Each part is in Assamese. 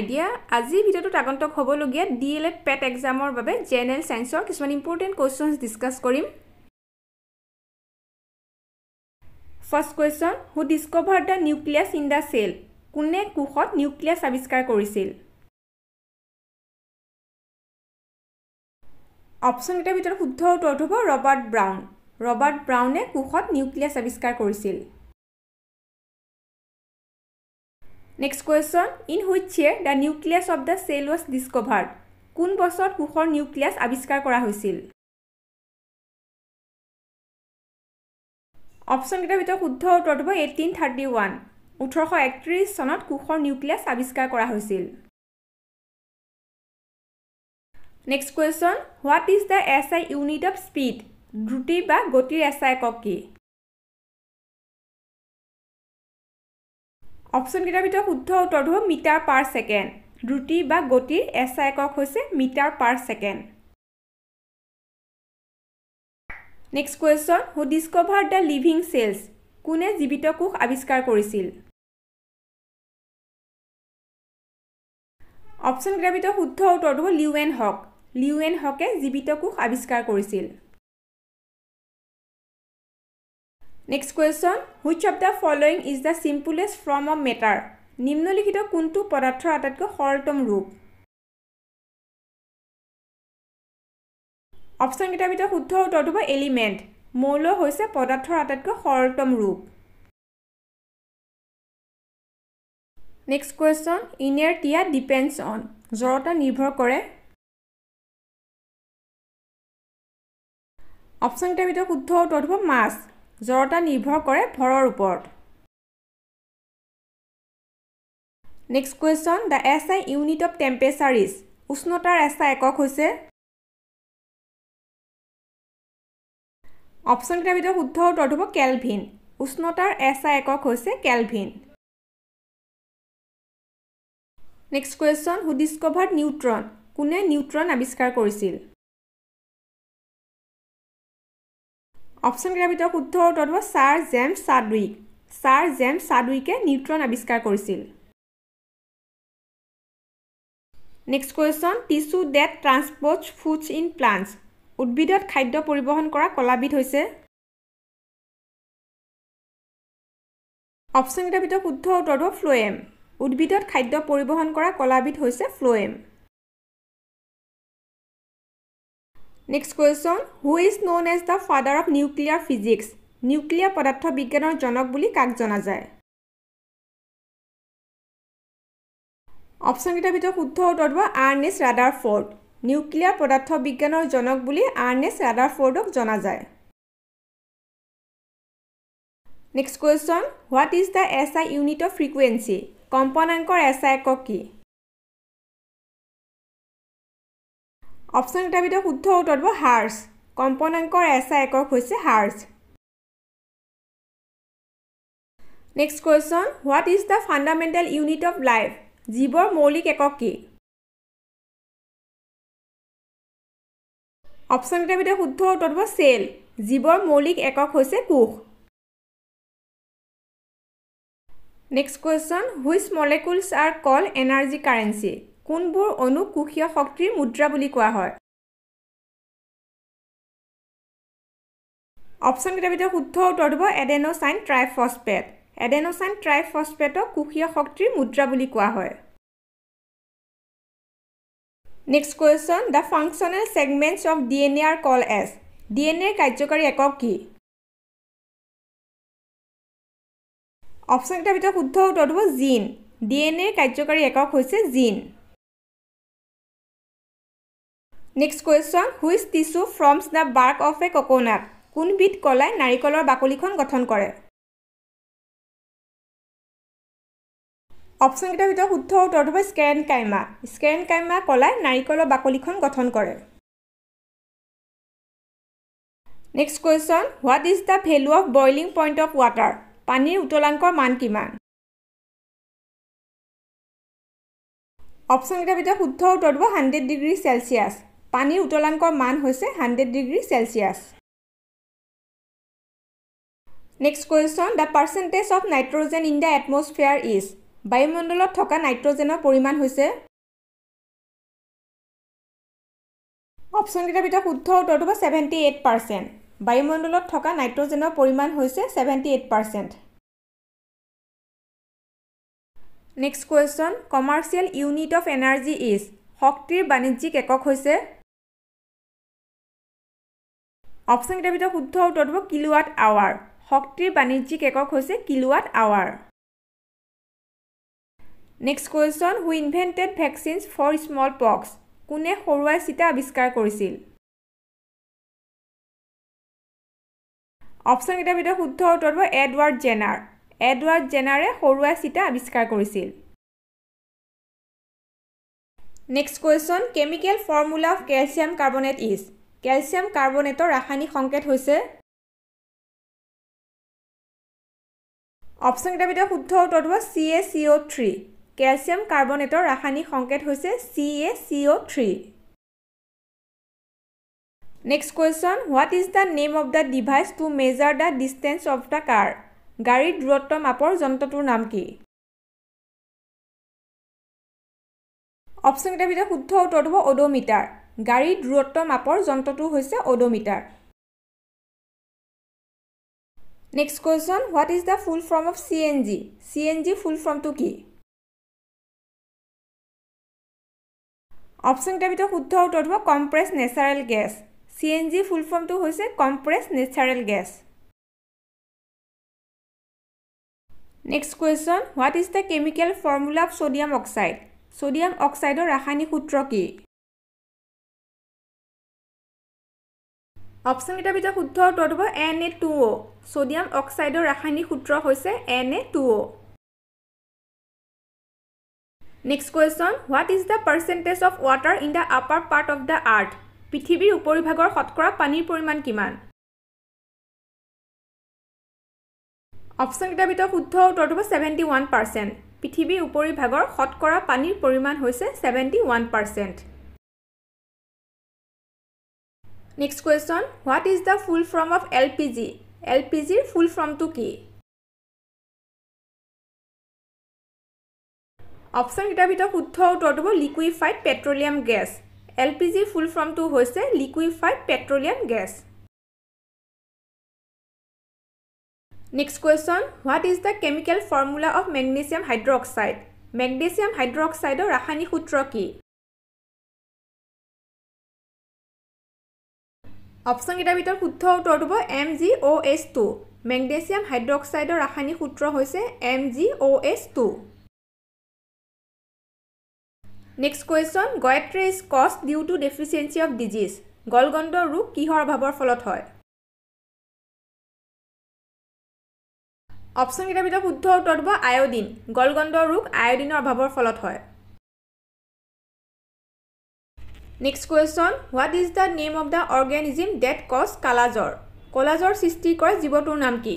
idea আজি ভিডিওটোত আগন্তক হবলগিয়া D.el.ed পেট এক্সামৰ বাবে জেনেৰেল সায়েন্সৰ কিছুমান ইম্পৰ্টেন্ট কোৱেশ্চনস ডিসকাস কৰিম first question who discover the nucleus in the cell কোনে কোষত নিউক্লিয়াস আৱিষ্কাৰ কৰিছিল অপচন এটা ভিতৰত শুদ্ধ উত্তৰ হ'ব ৰবাৰ্ট ব্ৰাউনে কোষত নিউক্লিয়াস আৱিষ্কাৰ কৰিছিল Next question, in which year the nucleus of the cell was discovered? Kun boshor kuhor nucleus abiskar kora hoisil. Option eta bitor shuddho uttor hobo 1831. 1831 sonot kuhor nucleus abiskar kora hoisil. Next question, what is the SI unit of speed? Druti ba gotir SI ekok ki? Option kita bitor uddho uttor hobo meter per second. Druti ba gotir SI ekok hoise meter per second. Next question, who discovered the living cells? Kune jibito kosh abiskar korisil. Option kita bitor uddho uttor hobo Leeuwenhoek. Leeuwenhoek e jibito kosh abiskar korisil. Next question, which of the following is the simplest form of matter? Nimnolikhito kuntu padarthor atatko saraltom roop. Option kita bitor shuddho uttor hobo element. Mol hoise padarthor atatko saraltom roop. Next question, inertia depends on jorota nirbhor kore. Option kita bitor shuddho uttor hobo mass. Jorota nirbhor kore bhoror upor. Next question, the SI unit of temperature is usnotar SI ekok hoise. Option kita bitor shuddho uttor hobo Kelvin. Usnotar SI ekok hoise Kelvin. Next question, who discovered neutron? Kune neutron abiskar korisil. Option kita bitor shuddho uttor hobo Sir James Chadwick. Sir James Chadwick e neutron abiskar korisil. Next question, tissue that transports foods in plants. Udbidot khaddyo poribohon kora kolabid hoise. Option kita bitor shuddho uttor hobo phloem. Udbidot khaddyo poribohon kora kolabid hoise phloem. Next question, who is known as the father of nuclear physics? Nuclear padartho bigyanor janok buli kak jana jay. Option kita bitor shuddho uttor hobo Ernest Rutherford. Nuclear padartho bigyanor janok buli Ernest Rutherford ok jana jay. Next question, what is the SI unit of frequency? Komponankor SI ekok ki? Option kita bitor shuddho uttor hobo hertz. Komponankor SI ekok hoise hertz. Next question, what is the fundamental unit of life? Jibor moulik ekok ki? Option kita bitor shuddho uttor hobo cell. Jibor moulik ekok hoise kosh. Next question, which molecules are called energy currency? কোনবোৰ অনু কোষীয় শক্তিৰ মুদ্ৰা বুলি কোৱা হয় অপচন কেটা ভিতৰত শুদ্ধ উত্তৰ হ'ব এডেনোসাইন ট্ৰাইফসফেট এডেনোসাইন ট্ৰাইফসফেটক কোষীয় শক্তিৰ মুদ্ৰা বুলি কোৱা হয় next question the functional segments of DNA are call as DNA কাৰ্যকৰী একক কি অপচন কেটা ভিতৰত শুদ্ধ উত্তৰ হ'ব জিন ডিএনএ কাৰ্যকৰী একক হৈছে জিন Next question, which tissue forms the bark of a coconut? Kun bit kolai narikolor bakulikhon gothon kore. Option kita bitor shuddho uttor hobo sclerenchyma. Sclerenchyma kolai narikolor bakulikhon gothon kore. Next question, what is the value of boiling point of water? Panir utolankor man kiman? Option kita bitor shuddho uttor hobo 100 degree Celsius. पानी उतलांकर मान होइसे 100 degree Celsius next question the percentage of nitrogen in the atmosphere is বায়ুমণ্ডলত থকা নাইট্ৰজেনৰ পৰিমাণ হৈছে অপচনকেইটা ভিতৰত শুদ্ধ উত্তৰটো 78%। বায়ুমণ্ডলত থকা নাইট্ৰজেনৰ পৰিমাণ হৈছে 78%। Next question, commercial unit of energy is, শক্তিৰ বাণিজ্যিক একক হৈছে অপচনকেইটা ভিতৰত শুদ্ধ উত্তৰটো কিলোৱাট আৱাৰ। শক্তিৰ বাণিজ্যিক একক হৈছে kilowatt hour. Next question, who invented vaccines for smallpox, কোনে সৰুৱা চিটা আৱিষ্কাৰ কৰিছিল? অপচন কেইটাৰ ভিতৰত শুদ্ধ উত্তৰটো এডৱাৰ্ড জেনাৰ। এডৱাৰ্ড জেনাৰে সৰুৱা চিটা আৱিষ্কাৰ কৰিছিল। Next question, chemical formula of calcium carbonate is, calcium কাৰ্বনেটৰ ৰাসায়নিক সংকেত হৈছে অপচন কেইটাৰ ভিতৰত শুদ্ধ উত্তৰটো CaCO3। কেলছিয়াম কাৰ্বনেটৰ ৰাসায়নিক সংকেত হৈছে CaCO3। Next question, what is the name of the device to measure the distance of the car, গাড়ীৰ দূৰত্ব মাপৰ যন্ত্ৰটোৰ নাম কি? অপচন কেইটাৰ ভিতৰত শুদ্ধ উত্তৰটো অড'মিটাৰ। গাড়ীৰ দূৰত্ব মাপৰ যন্ত্ৰটো হৈছে odometer. Next question, what is the full form of CNG? CNG full ফৰ্মটো কি? অপচন কেইটাৰ ভিতৰত শুদ্ধ উত্তৰটো হ'ব compress natural gas. CNG full ফৰ্মটো হৈছে compress natural gas. Next question, what is the chemical formula of sodium oxide? Sodium অক্সাইডৰ ৰাসায়নিক সূত্ৰ কি? অপচন কেইটাৰ ভিতৰত শুদ্ধ উত্তৰটো হ'ব Na2O। ছ'ডিয়াম অক্সাইডৰ ৰাসায়নিক সূত্ৰ হৈছে Na2O। Next question, what is the percentage of water in the upper part of the earth, পৃথিৱীৰ উপৰিভাগৰ শতকৰা পানীৰ পৰিমাণ কিমান? অপচন কেইটাৰ ভিতৰত শুদ্ধ উত্তৰটো 71%। পৃথিৱীৰ উপৰিভাগৰ শতকৰা পানীৰ পৰিমাণ হৈছে 71%। Next question, what is the full form of LPG? LPGৰ ফুল ফৰ্মটো কি? অপচন কেইটাৰ ভিতৰত শুদ্ধ উত্তৰটো হ'ব লিকুইফাইড পেট্ৰলিয়াম গেছ। LPGৰ ফুল ফৰ্মটো হৈছে liquefied petroleum gas. Next question, what is the chemical formula of magnesium hydroxide? Magnesium হাইড্ৰক্সাইডৰ ৰাসায়নিক সূত্ৰ কি? অপচন কেইটাৰ ভিতৰত শুদ্ধ উত্তৰটো হ'ব MgOH2। মেগনেছিয়াম হাইড্ৰক্সাইডৰ ৰাসায়নিক সূত্ৰ হৈছে MgOH2। Next question, goitre is caused due to deficiency of disease, গলগণ্ড ৰোগ কিহৰ অভাৱৰ ফলত হয়? অপচন কেইটাৰ ভিতৰত শুদ্ধ উত্তৰ হ'ব আয়ডিন। গলগণ্ড ৰোগ আয়ডিনৰ অভাৱৰ ফলত হয়। Next question, what is the name of the organism that cause kala-azar, কলাজৰ সৃষ্টি কৰা জীৱটোৰ নাম কি?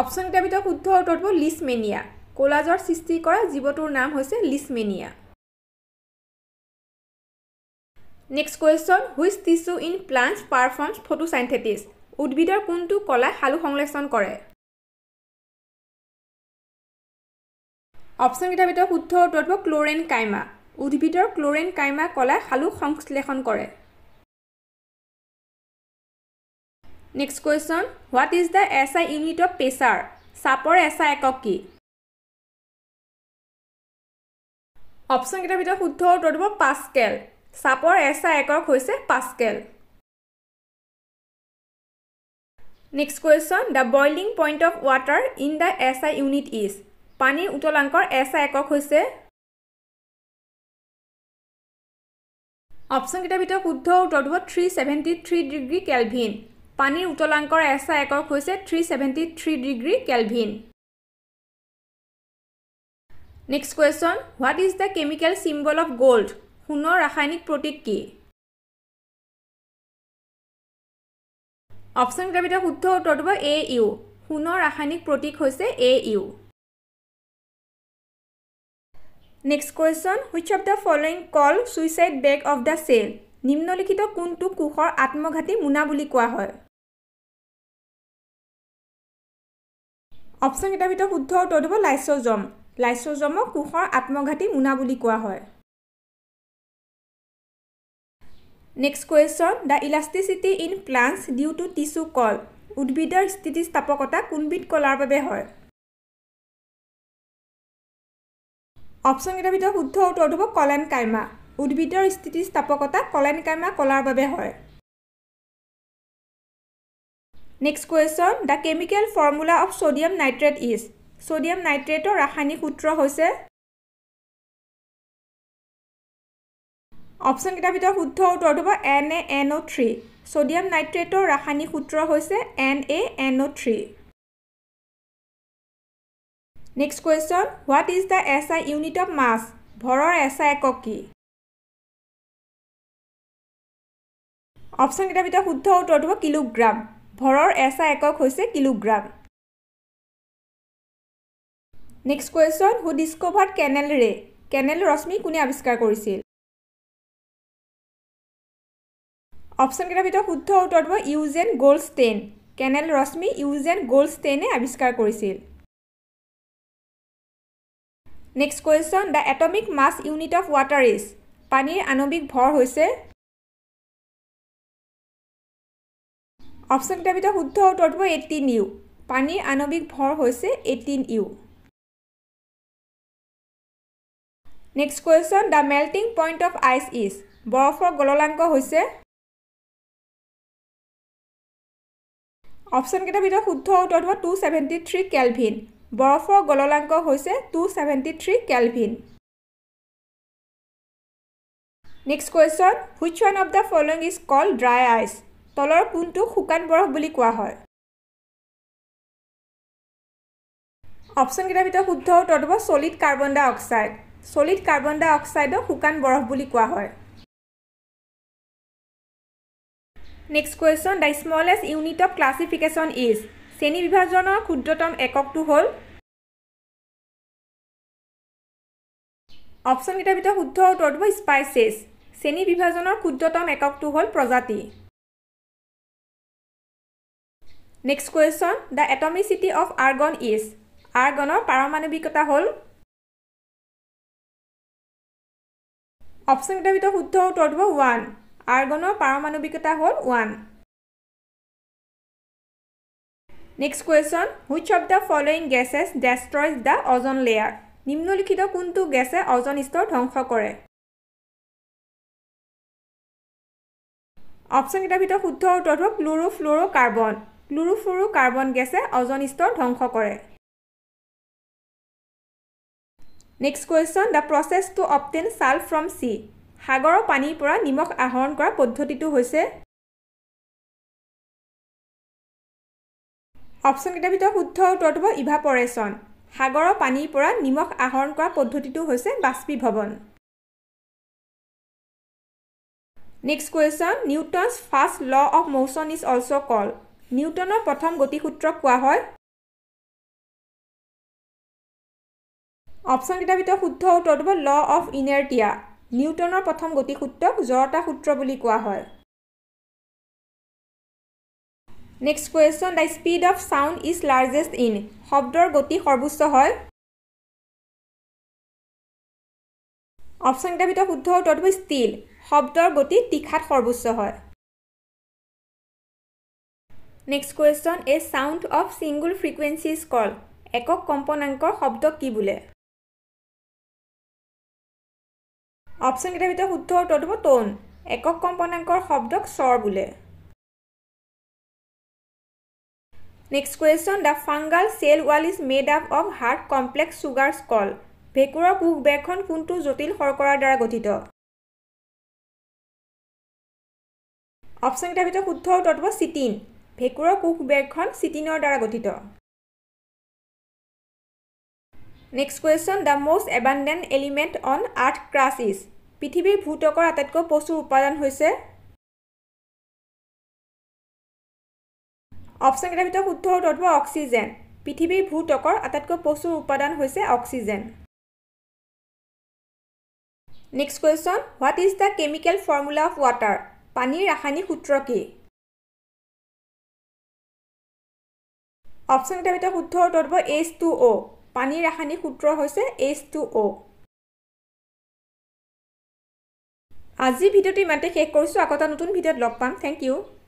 অপচন কেইটাৰ ভিতৰত শুদ্ধ উত্তৰ হ'ব লিছমেনিয়া। কলাজৰ সৃষ্টি কৰা জীৱটোৰ নাম হৈছে Leishmania. Next question, which tissue in plants performs photosynthesis, উদ্ভিদৰ কোনটো কলাই হালু সংশ্লেষণ কৰে? অপচন কেইটাৰ ভিতৰত শুদ্ধ উত্তৰ হ'ব ক্ল'ৰেন কাইমা। উদ্ভিদৰ ক্ল'ৰেন কাইমা কলাই হালু সংশ্লেষণ কৰে। Next question, what is the SI unit of pressure, চাপৰ SI একক কি? অপচন কেইটাৰ ভিতৰত শুদ্ধ উত্তৰ হ'ব পাস্কেল। চাপৰ SI একক হৈছে pascal. Next question, the boiling point of water in the SI unit is, পানীৰ উতলাংকৰ SI একক হৈছে? অপচন কেইটাৰ ভিতৰত শুদ্ধ উত্তৰ হ'ব 373 ডিগ্ৰী কেলভিন। পানীৰ উতলাংকৰ SI একক হৈছে 373 degree kelvin. Next question, what is the chemical symbol of gold, সোণৰ ৰাসায়নিক প্ৰতীক কি? অপচন কেইটাৰ ভিতৰত শুদ্ধ উত্তৰটো হ'ব AU। সোণৰ ৰাসায়নিক প্ৰতীক হৈছে AU। Next question, which of the following called suicide bag of the cell, নিম্নলিখিত কোনটো কোষৰ আত্মঘাতী মোনা বুলি কোৱা হয়? অপশন কেইটাৰ ভিতৰত শুদ্ধ উত্তৰ দিব লাইসোজম। লাইসোজমক কোষৰ আত্মঘাতী মুনা বুলি কোৱা হয়। Next question, the elasticity in plants due to tissue কল। উদ্ভিদৰ স্থিতিস্থাপকতা কোনবিধ কলাৰ বাবে হয়? অপশন কেইটাৰ ভিতৰত শুদ্ধ উত্তৰ দিব কলেনকাইমা। উদ্ভিদৰ স্থিতিস্থাপকতা কলেনকাইমা কলাৰ বাবে হয়। Next question, the chemical formula of sodium nitrate is. Sodium নাইট্ৰেটৰ ৰাসায়নিক সূত্ৰ হৈছে। অপশ্যন কেইটাৰ ভিতৰত শুদ্ধ উত্তৰটো হ'ব NaNO3। ছ'ডিয়াম নাইট্ৰেটৰ ৰাসায়নিক সূত্ৰ হৈছে NaNO3। Next question, what is the SI unit of mass. ভৰৰ SI একক কি? অপশ্যন কেইটাৰ ভিতৰত শুদ্ধ উত্তৰটো হ'ব কিলোগ্ৰাম। ভৰৰ SI একক হৈছে kilogram. Next question, who discovered canal ray. Canal ৰশ্মি কোনে আৱিষ্কাৰ কৰিছিল? অপশ্যন কেইটাৰ ভিতৰত শুদ্ধ উত্তৰ হ'ব ইউজেন গ'ল্ডষ্টেইন। কেনেল ৰশ্মি ইউজেন গ'ল্ডষ্টেইনে আৱিষ্কাৰ কৰিছিল। Next question, the atomic mass unit of water is. পানীৰ আণৱিক ভৰ হৈছে। অপশ্যন কেইটাৰ ভিতৰত শুদ্ধ উত্তৰ হ'ব 18U। পানীৰ আণৱিক ভৰ হৈছে 18U। Next question, the melting point of ice is. বৰফৰ গলনাংক হৈছে। অপশ্যন কেইটাৰ ভিতৰত শুদ্ধ উত্তৰ হ'ব 273 কেলভিন। বৰফৰ গলনাংক হৈছে 273 kelvin. Next question, which one of the following is called dry ice. তলৰ কোনটো শুকান বৰফ বুলি কোৱা হয়? অপশ্যন কেইটাৰ ভিতৰত শুদ্ধ উত্তৰ হ'ব solid carbon dioxide. Solid carbon ডাই অক্সাইডক শুকান বৰফ বুলি কোৱা হয়। Next question, the smallest unit of classification is. শ্ৰেণী বিভাজনৰ ক্ষুদ্ৰতম এককটো হ'ল। অপশ্যন কেইটাৰ ভিতৰত শুদ্ধ উত্তৰটো হ'ব স্পাইচেছ। শ্ৰেণী বিভাজনৰ ক্ষুদ্ৰতম এককটো হ'ল প্ৰজাতি। Next question, the atomicity of argon is. আৰ্গনৰ পাৰমাণৱিকতা হ'ল। অপশ্যন কেইটাৰ ভিতৰত শুদ্ধ উত্তৰটো হ'ব 1। আৰ্গনৰ পাৰমাণৱিকতা হ'ল 1। Next question, which of the following gases destroys the ozone layer. নিম্নলিখিত কোনটো গেছে অজন স্তৰ ধ্বংস কৰে? অপশ্যন কেইটাৰ ভিতৰত শুদ্ধ উত্তৰটো হ'ব ক্লোৰ'ফ্লুৰ'কাৰ্বন। ক্লোৰ'ফ্লুৰ'কাৰ্বন গেছে অজন স্তৰ ধ্বংস কৰে। Next question, the process to obtain salt from sea. সাগৰৰ পানীৰ পৰা নিমখ আহৰণ কৰা পদ্ধতিটো হৈছে। অপশ্যন কেইটাৰ ভিতৰত শুদ্ধ উত্তৰটো হ'ব ইভাপৰেশ্যন। সাগৰৰ পানীৰ পৰা নিমখ আহৰণ কৰা পদ্ধতিটো হৈছে বাষ্পীভৱন। Next question, Newton's first law of motion is also' called. নিউটনৰ প্ৰথম গতিসূত্ৰ কোৱা হয়। অপশ্যন কেইটাৰ ভিতৰত শুদ্ধ উত্তৰটো হ'ব ল অফ ইনাৰ্টিয়া। নিউটনৰ প্ৰথম গতিসূত্ৰক জড়তা সূত্ৰ বুলি কোৱা হয়। Next question, the speed of sound is largest in. শব্দৰ গতি সৰ্বোচ্চ হয়। অপশ্যন কেইটাৰ ভিতৰত শুদ্ধ উত্তৰটো হ'ব ষ্টীল। শব্দৰ গতি তীখাত সৰ্বোচ্চ হয়। Next question, a sound of single frequency is called. একক কম্পনাংকৰ শব্দ কি বোলে? অপশ্যন কেইটাৰ ভিতৰত শুদ্ধ উত্তৰটো হ'ব টোন। একক কম্পনাংকৰ শব্দক স্বৰ বোলে। Next question, the fungal cell wall is made up of hard complex sugars called. ভেঁকুৰৰ কোষবেৰখন কোনটো জটিল শৰ্কৰাৰ দ্বাৰা গঠিত? অপশ্যন কেইটাৰ ভিতৰত শুদ্ধ উত্তৰটো হ'ব চিটিন। ভেঁকুৰৰ কোষবেৰখন চিটিনৰ দ্বাৰা গঠিত। Next question, the most abundant element on earth crust is. পৃথিৱীৰ ভূত্বকৰ আটাইতকৈ প্ৰচুৰ উপাদান হৈছে। অপশ্যন কেইটাৰ ভিতৰত শুদ্ধ উত্তৰটো হ'ব অক্সিজেন। পৃথিৱীৰ ভূত্বকৰ আটাইতকৈ প্ৰচুৰ উপাদান হৈছে oxygen. Next question, what is the chemical formula of water. পানীৰ ৰাসায়নিক সূত্ৰ কি? অপশন কেইটা শুদ্ধ উত্তৰ হ'ব H2O পানী ৰাসায়নিক সূত্ৰ হৈছে H2O আজি ভিডিওটি মাতে শেষ কৰিছো আকটা নতুন ভিডিওত লগ পাম থ্যাংক ইউ